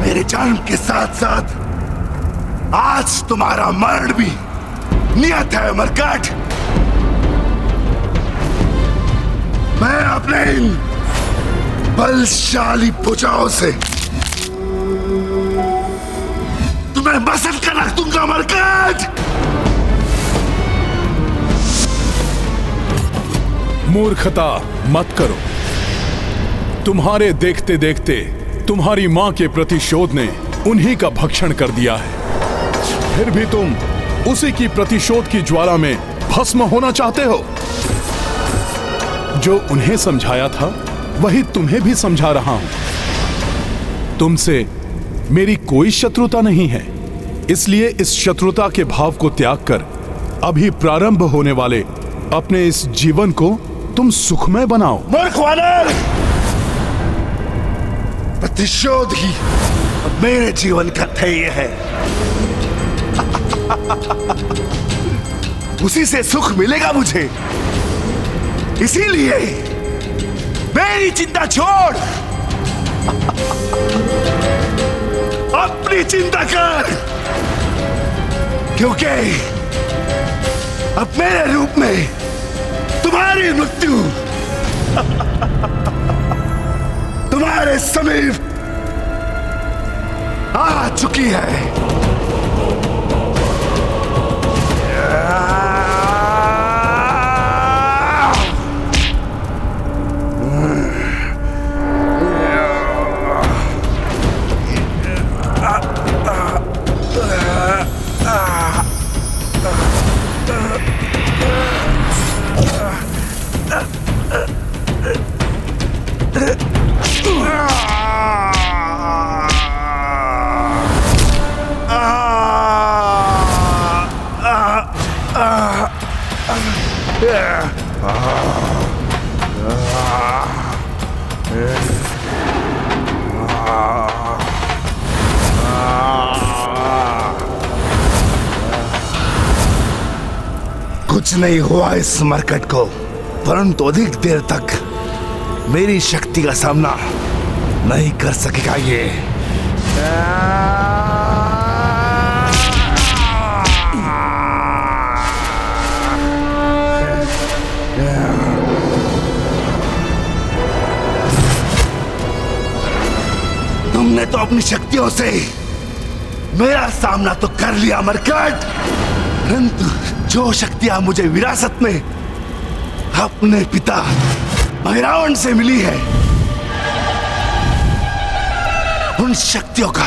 मेरे जन्म के साथ साथ आज तुम्हारा मरण भी नियत है मरकट। मैं अपने इन बलशाली भुजाओं से तुम्हें मसल कर रख दूंगा मरकट। मूर्खता मत करो। तुम्हारे देखते देखते तुम्हारी मां के प्रतिशोध ने उन्हीं का भक्षण कर दिया है, फिर भी तुम उसी की प्रतिशोध की ज्वाला में भस्म होना चाहते हो। जो उन्हें समझाया था वही तुम्हें भी समझा रहा हूं। तुमसे मेरी कोई शत्रुता नहीं है, इसलिए इस शत्रुता के भाव को त्याग कर अभी प्रारंभ होने वाले अपने इस जीवन को तुम सुखमय बनाओ। मूर्ख वानर, प्रतिशोध ही मेरे जीवन का ध्येय है। उसी से सुख मिलेगा मुझे, इसीलिए मेरी चिंता छोड़ अपनी चिंता कर, क्योंकि अब मेरे रूप में तुम्हारी मृत्यु तुम्हारे समीप आ चुकी है। कुछ नहीं हुआ इस मरकट को, परंतु अधिक देर तक मेरी शक्ति का सामना नहीं कर सकेगा ये। तुमने तो अपनी शक्तियों से मेरा सामना तो कर लिया मरकट, परंतु जो शक्तियां मुझे विरासत में अपने पिता भैरवन से मिली है, उन शक्तियों का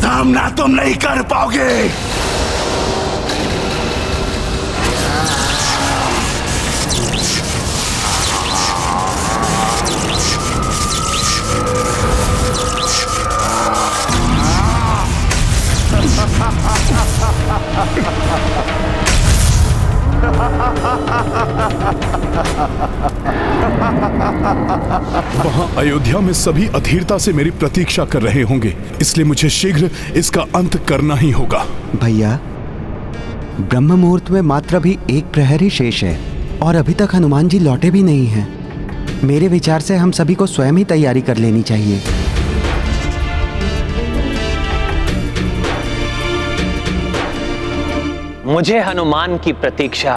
सामना तुम नहीं कर पाओगे। वहां अयोध्या में सभी अधीरता से मेरी प्रतीक्षा कर रहे होंगे, इसलिए मुझे शीघ्र इसका अंत करना ही होगा। भैया, ब्रह्म मुहूर्त में मात्र भी एक प्रहर ही शेष है और अभी तक हनुमान जी लौटे भी नहीं हैं। मेरे विचार से हम सभी को स्वयं ही तैयारी कर लेनी चाहिए। मुझे हनुमान की प्रतीक्षा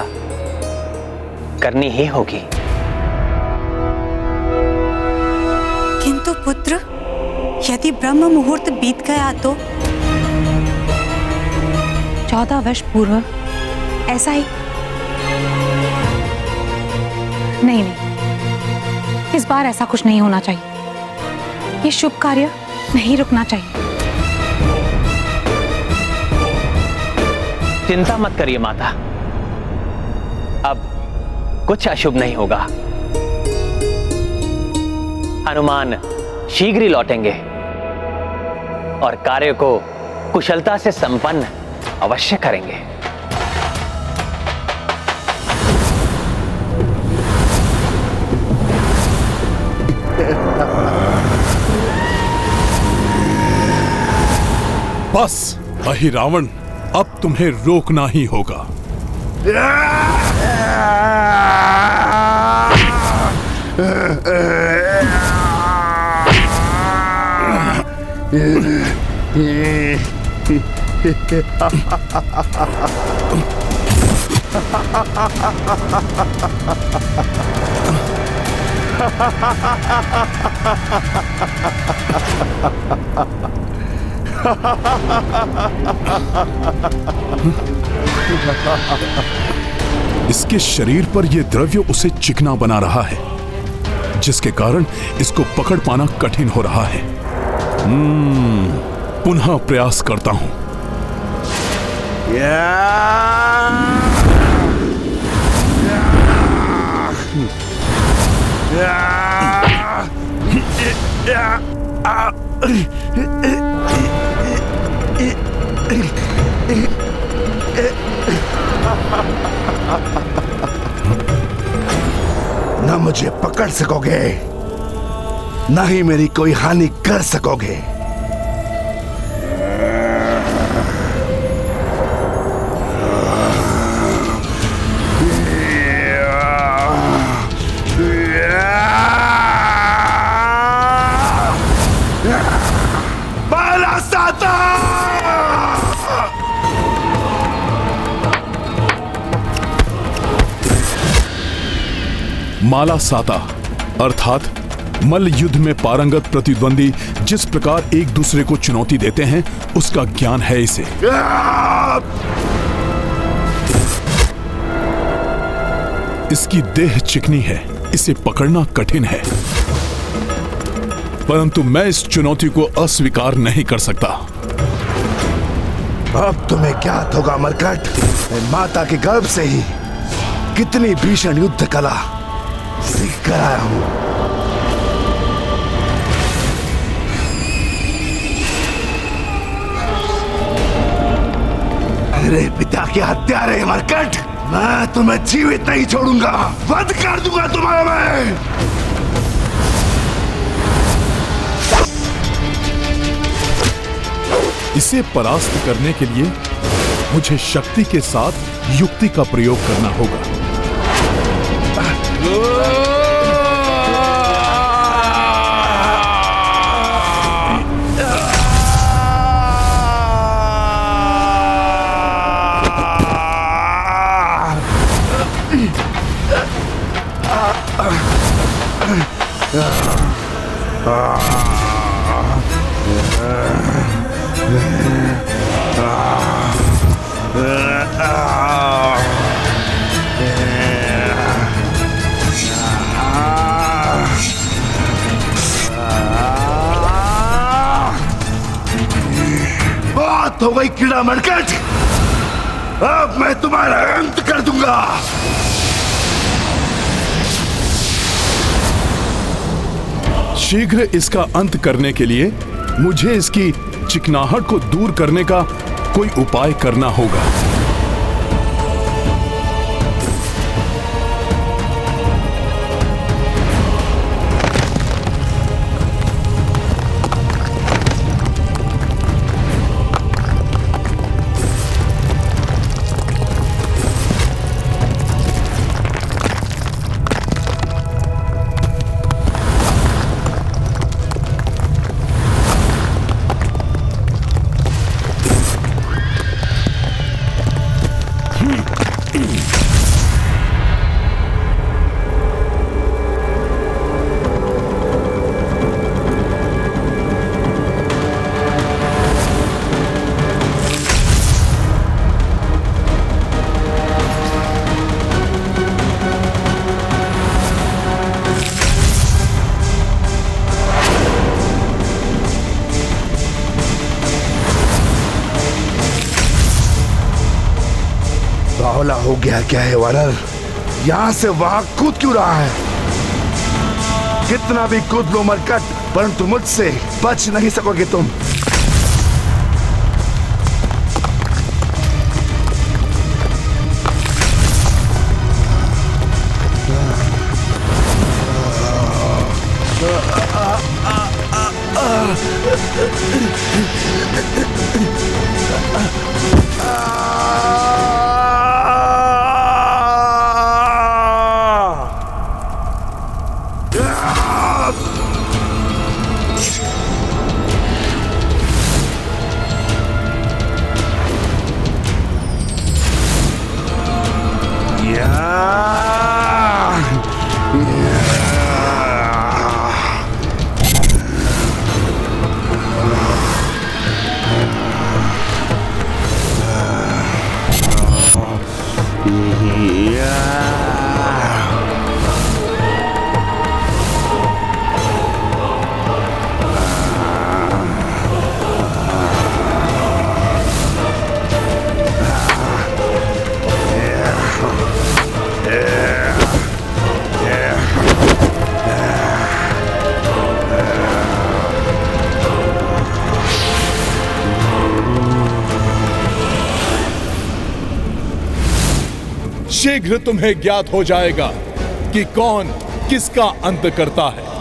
करनी ही होगी। किंतु पुत्र, यदि ब्रह्म मुहूर्त बीत गया तो 14 वर्ष पूर्व ऐसा ही नहीं, इस बार ऐसा कुछ नहीं होना चाहिए। ये शुभ कार्य नहीं रुकना चाहिए। चिंता मत करिए माता, अब कुछ अशुभ नहीं होगा। हनुमान शीघ्र ही लौटेंगे और कार्य को कुशलता से संपन्न अवश्य करेंगे। बस अहिरावण, अब तुम्हें रोकना ही होगा। इसके शरीर पर यह द्रव्य उसे चिकना बना रहा है, जिसके कारण इसको पकड़ पाना कठिन हो रहा है। पुनः प्रयास करता हूं। ना मुझे पकड़ सकोगे, ना ही मेरी कोई हानि कर सकोगे। माला साता अर्थात मल्ल युद्ध में पारंगत प्रतिद्वंदी जिस प्रकार एक दूसरे को चुनौती देते हैं, उसका ज्ञान है इसे। इसकी देह चिकनी है, इसे पकड़ना कठिन है, परंतु मैं इस चुनौती को अस्वीकार नहीं कर सकता। अब तुम्हें ज्ञात होगा मरकट, माता के गर्भ से ही कितनी भीषण युद्ध कला सीख कर आया हूं। अरे पिता के हत्यारे मरकट, मैं तुम्हें जीवित नहीं छोड़ूंगा, वध कर दूंगा तुम्हारा मैं। इसे परास्त करने के लिए मुझे शक्ति के साथ युक्ति का प्रयोग करना होगा। बात हो गई कीड़ा मरकट, अब मैं तुम्हारा अंत कर दूंगा। शीघ्र इसका अंत करने के लिए मुझे इसकी चिकनाहट को दूर करने का कोई उपाय करना होगा। हो गया क्या है वानर? यहाँ से वहां कूद क्यों रहा है? कितना भी कूद लो मरकट, परंतु मुझसे बच नहीं सकोगे तुम। शीघ्र तुम्हें ज्ञात हो जाएगा कि कौन किसका अंत करता है।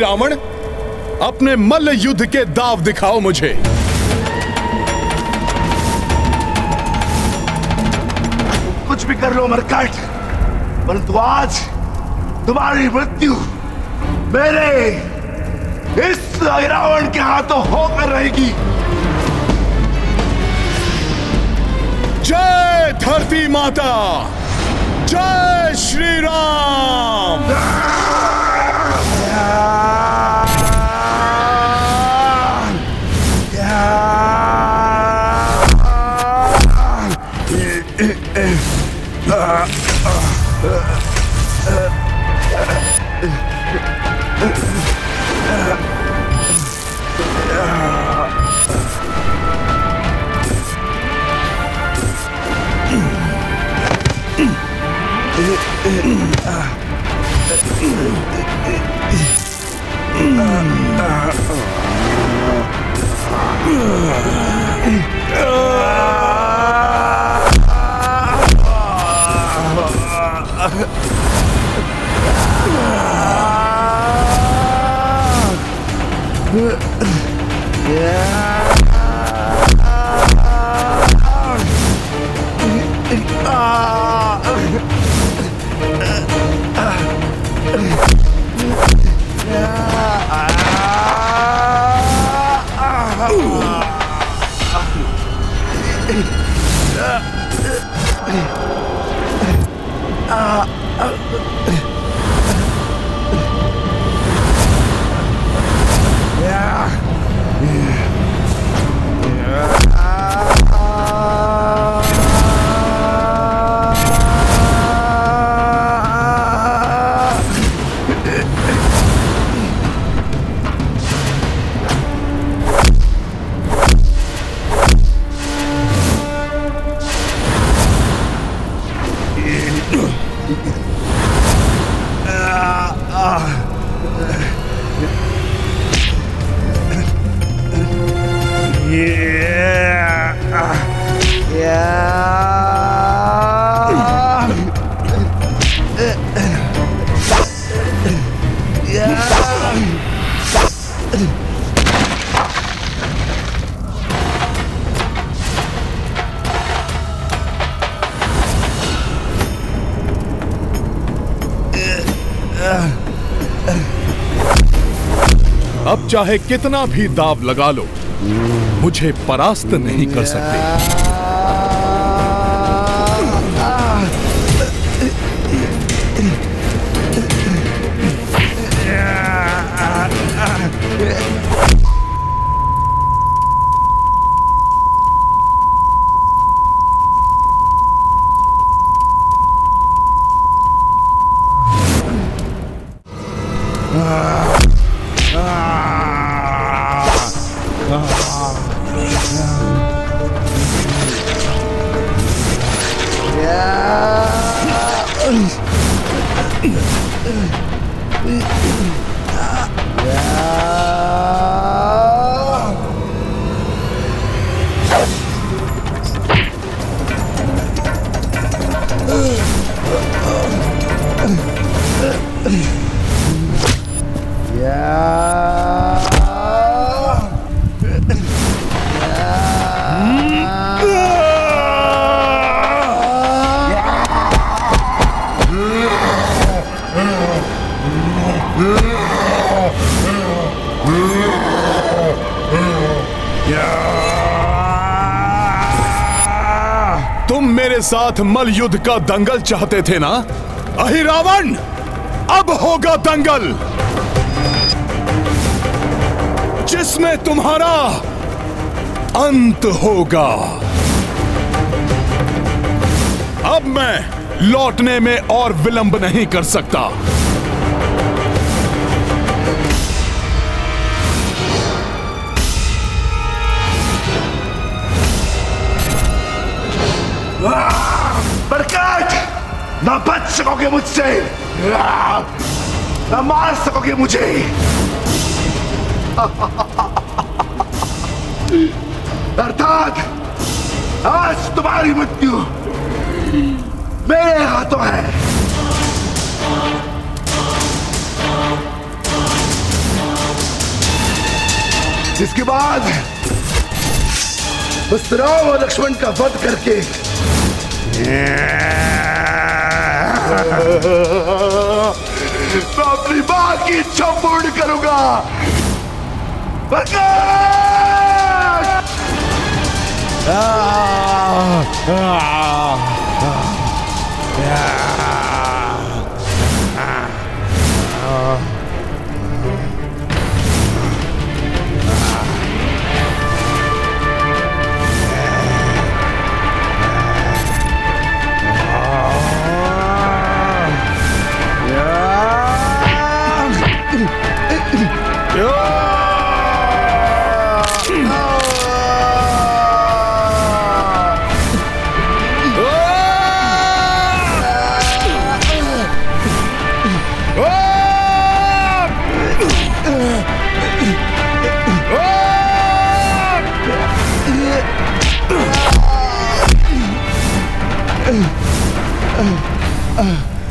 रावण, अपने मल्ल युद्ध के दांव दिखाओ मुझे। कुछ भी कर लो मरकट, परंतु आज तुम्हारी मृत्यु मेरे इस रावण के हाथों होकर रहेगी। जय धरती माता, जय श्री राम। अब चाहे कितना भी दांव लगा लो, मुझे परास्त नहीं कर सकते। तुम मेरे साथ मल युद्ध का दंगल चाहते थे ना अहिरावण, अब होगा दंगल जिसमें तुम्हारा अंत होगा। अब मैं लौटने में और विलंब नहीं कर सकता। बरकत, ना बच सकोगे मुझसे, ना मार सकोगे मुझे। अर्थात आज तुम्हारी मृत्यु मेरे हाथों है। जिसके बाद बस राम और लक्ष्मण का वध करके मैं अपनी मां की इच्छा पूर्ण करूंगा।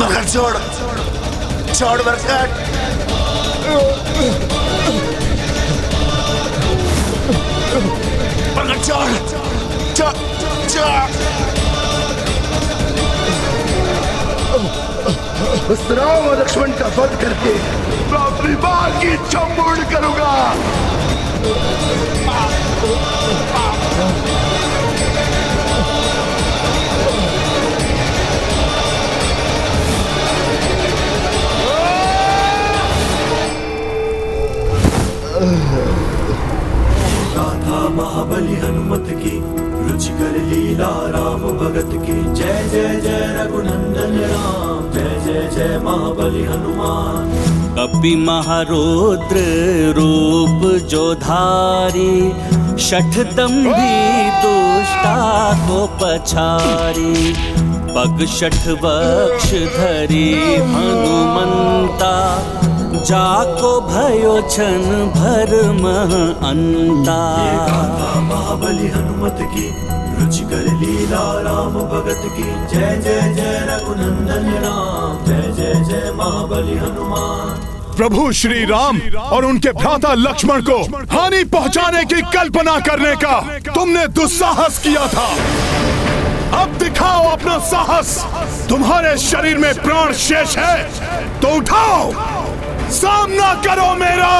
मगर छोड़ छोड़ बरकत, मगर छोड़ छोड़ छोड़। राम और लक्ष्मण का वध करके मैं अपनी मां की इच्छा पूर्ण करूंगा। गाथा महाबली हनुमत की, रुचिकर लीला राम भगत की। जय जय जय रघुनंदन राम, जय जय जय महाबली हनुमान। कपि महारौद्र रूप जो धारी, शठदंभी दुष्टा को पछारी। पग शठ वक्ष धरी हनुमंता, जाको भयो छन भरम अंता। महाबली हनुमत की, रुचिकर लीला राम भगत की। जय जय जय रघुनंदन राम, जय जय जय महाबली हनुमान। प्रभु श्री राम और उनके भ्राता लक्ष्मण को हानि पहुंचाने की कल्पना करने का तुमने दुस्साहस किया था। अब दिखाओ अपना साहस। तुम्हारे शरीर में प्राण शेष है तो उठाओ, सामना करो मेरा।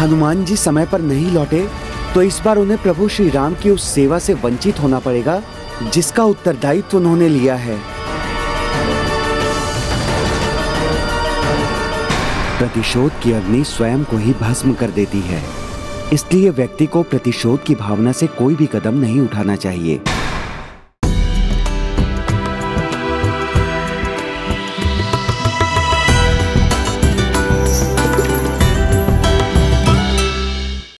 हनुमान जी समय पर नहीं लौटे तो इस बार उन्हें प्रभु श्री राम की उस सेवा से वंचित होना पड़ेगा जिसका उत्तरदायित्व उन्होंने लिया है। प्रतिशोध की अग्नि स्वयं को ही भस्म कर देती है, इसलिए व्यक्ति को प्रतिशोध की भावना से कोई भी कदम नहीं उठाना चाहिए।